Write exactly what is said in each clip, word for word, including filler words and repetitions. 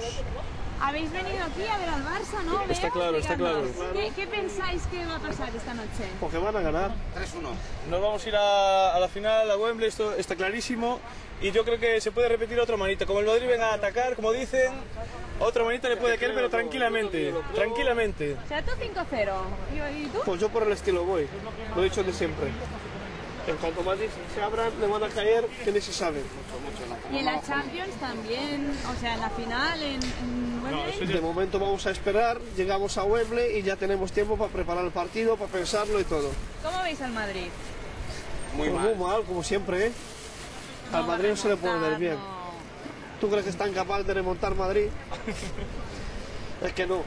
Jesús. Habéis venido aquí a ver al Barça, ¿no? Está ¿Veo? claro, está claro. ¿Qué, ¿Qué pensáis que va a pasar esta noche? Porque van a ganar. tres uno. Nos vamos a ir a, a la final, a Wembley, esto está clarísimo. Y yo creo que se puede repetir otra manita. Como el Madrid venga a atacar, como dicen, otra manita le puede caer, pero tranquilamente, tranquilamente. O sea, tú cinco cero. ¿Y tú? Pues yo por el estilo voy, lo he dicho de siempre. En cuanto más se abran, le van a caer, que ni se sabe. Y en la Champions también, o sea, en la final, en, en Wembley. De momento vamos a esperar, llegamos a Wembley y ya tenemos tiempo para preparar el partido, para pensarlo y todo. ¿Cómo veis al Madrid? Muy pues mal. Muy mal, como siempre, ¿eh? No, al Madrid no se le puede ver bien. No. ¿Tú crees que están capaces de remontar Madrid? Es que no.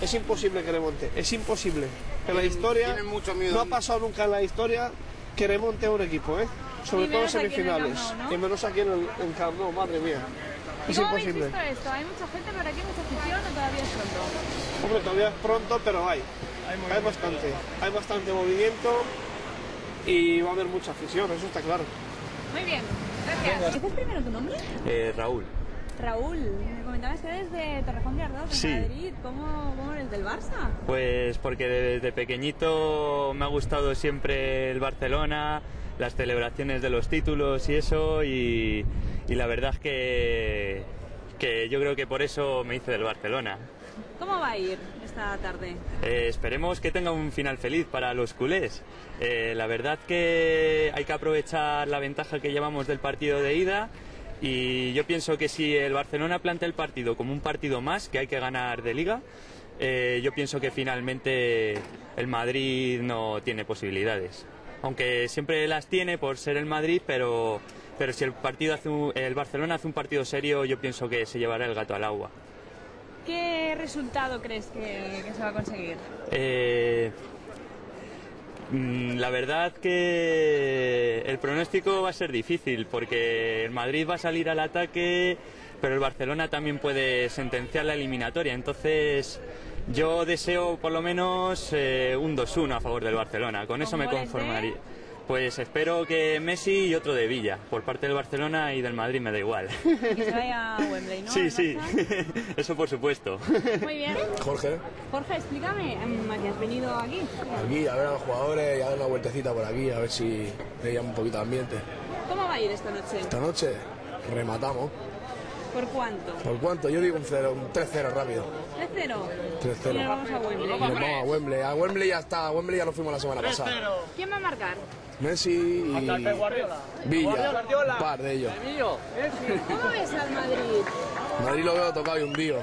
Es imposible que remonte, es imposible. En la historia, mucho miedo. No ha pasado nunca en la historia que remonte a un equipo, ¿eh? Sobre todo en semifinales. En Cardo, ¿no? Y menos aquí en el en Cardo, madre mía. Es imposible. ¿Cómo habéis visto esto? ¿Hay mucha gente por aquí, mucha afición, o todavía es pronto? Hombre, todavía es pronto, pero hay. Hay, hay bastante. Hay bastante movimiento y va a haber mucha afición, eso está claro. Muy bien, gracias. ¿Dices primero tu nombre? Eh, Raúl. Raúl, me comentabas que eres de Torrejón de Ardoz, de sí. Madrid. ¿Cómo, ¿Cómo eres del Barça? Pues porque desde pequeñito me ha gustado siempre el Barcelona, las celebraciones de los títulos y eso, y, y la verdad es que, que yo creo que por eso me hice del Barcelona. ¿Cómo va a ir esta tarde? Eh, esperemos que tenga un final feliz para los culés. Eh, la verdad que hay que aprovechar la ventaja que llevamos del partido de ida, y yo pienso que si el Barcelona plantea el partido como un partido más que hay que ganar de liga, eh, yo pienso que finalmente el Madrid no tiene posibilidades. Aunque siempre las tiene por ser el Madrid, pero, pero si el, partido hace un, el Barcelona hace un partido serio, yo pienso que se llevará el gato al agua. ¿Qué resultado crees que, que se va a conseguir? Eh, la verdad que el pronóstico va a ser difícil porque el Madrid va a salir al ataque, pero el Barcelona también puede sentenciar la eliminatoria. Entonces yo deseo por lo menos eh, un dos uno a favor del Barcelona. Con eso me conformaría. Pues espero que Messi y otro de Villa. Por parte del Barcelona y del Madrid me da igual. Que se vaya a Wembley, ¿no? Sí, sí. Eso por supuesto. Muy bien. Jorge. Jorge, explícame, ¿a qué has venido aquí? Aquí, a ver a los jugadores y a dar una vueltecita por aquí, a ver si veían un poquito de ambiente. ¿Cómo va a ir esta noche? Esta noche rematamos. ¿Por cuánto? ¿Por cuánto? Yo digo un cero, un tres cero rápido. ¿tres cero? tres cero. Y nos vamos a Wembley. Nos vamos a Wembley. A Wembley ya está, a Wembley ya lo fuimos la semana pasada. ¿Quién va a marcar? Messi y Guardiola. Villa, un par de ellos. ¿Cómo ves al Madrid? Madrid lo veo tocado y hundido.